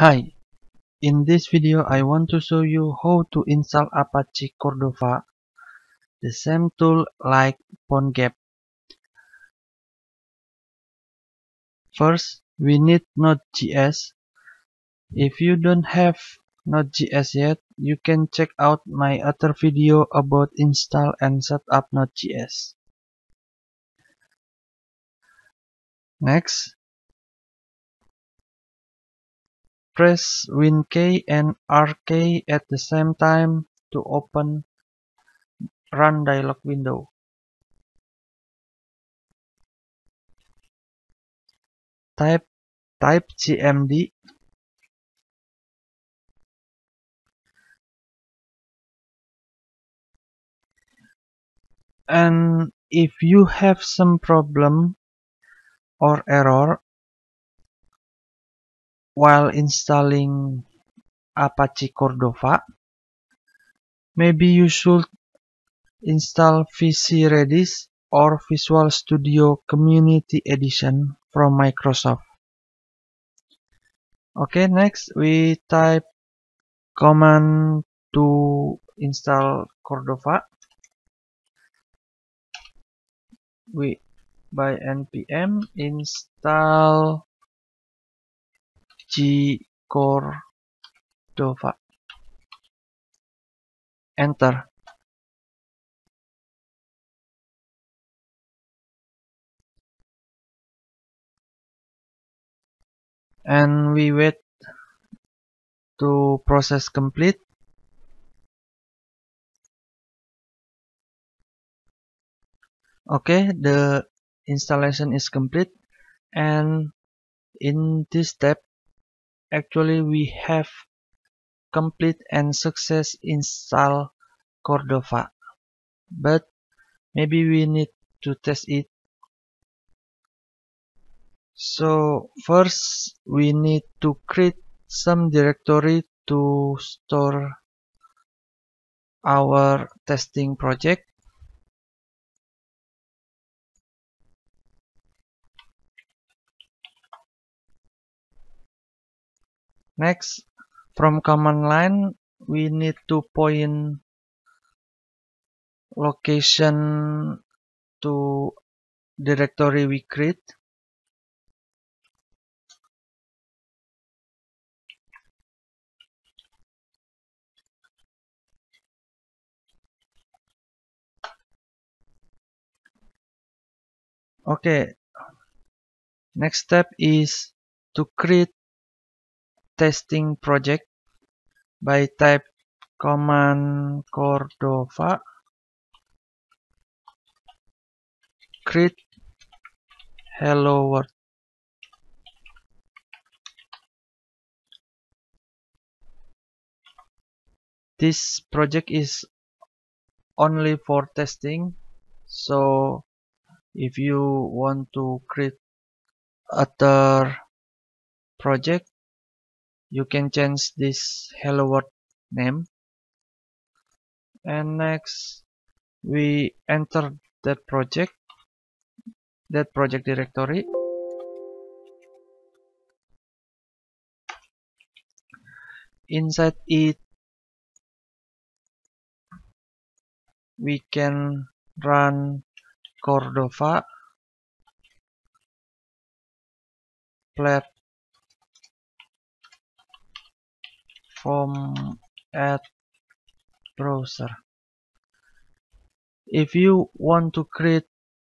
Hi, in this video I want to show you how to install Apache Cordova, the same tool like PhoneGap. First, we need Node.js. If you don't have Node.js yet, you can check out my other video about install and set up Node.js. Next, press WinK and RK at the same time to open Run dialog window. Type cmd and if you have some problem or error while installing Apache Cordova, maybe you should install VC Redis or Visual Studio Community Edition from Microsoft. Okay, next we type command to install Cordova by npm install g-cordova. Enter. And we wait to process complete. Okay, the installation is complete, and in this step actually we have complete and success install Cordova, but maybe we need to test it. So first we need to create some directory to store our testing project. Next, from command line, we need to point location to directory we create. Okay, next step is to create testing project by type command Cordova create hello world. This project is only for testing, so if you want to create other project, you can change this hello world name. And next we enter that project directory. Inside it we can run Cordova platform at browser. If you want to create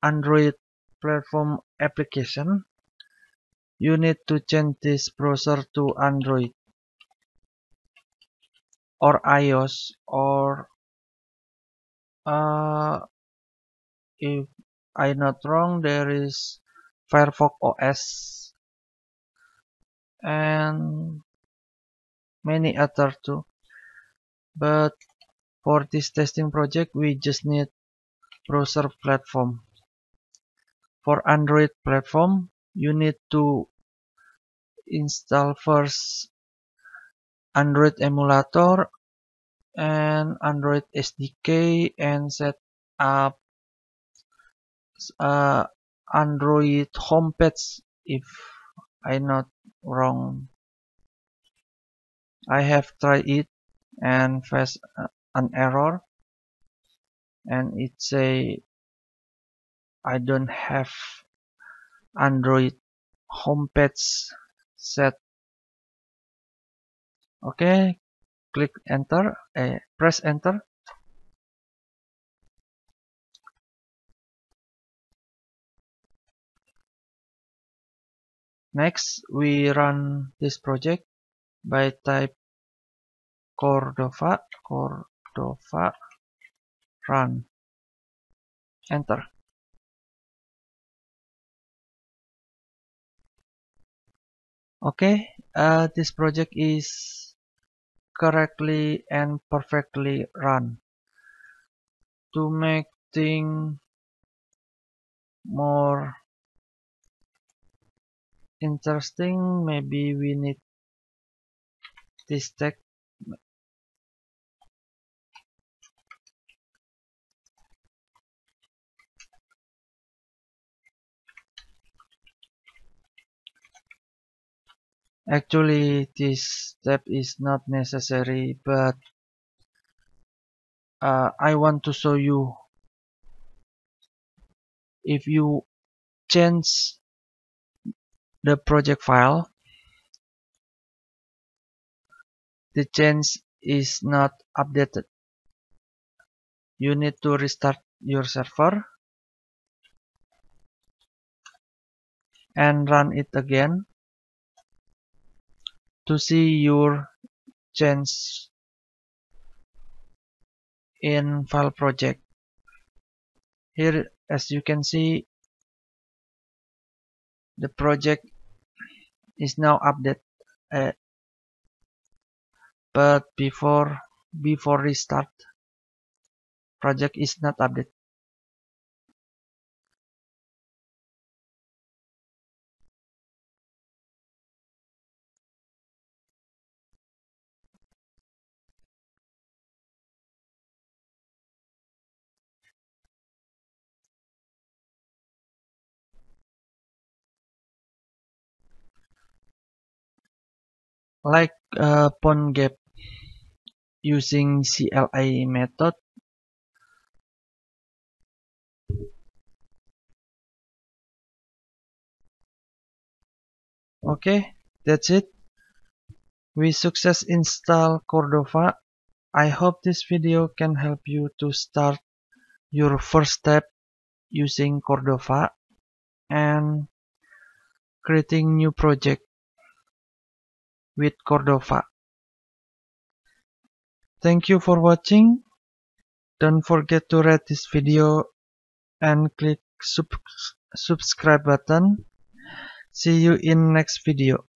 Android platform application, you need to change this browser to Android or iOS, or if I'm not wrong, there is Firefox OS and many other too. But for this testing project, we just need browser platform. For Android platform, you need to install first Android Emulator and Android SDK and set up Android Home Page, if I'm not wrong. I have tried it and faced an error, and it say I don't have Android Home Page set. Okay, click enter, press enter. Next, we run this project by type Cordova run, enter. Okay, this project is correctly and perfectly run. To make things more interesting, maybe we need this tag. Actually, this step is not necessary, but I want to show you. If you change the project file, the change is not updated. You need to restart your server and run it again to see your change in file project. Here, as you can see, the project is now updated, but before restart, project is not updated. Like PhoneGap, using CLI method, okay, that's it. We success install Cordova. I hope this video can help you to start your first step using Cordova and creating new project with Cordova. Thank you for watching. Don't forget to rate this video and click subscribe button. See you in next video.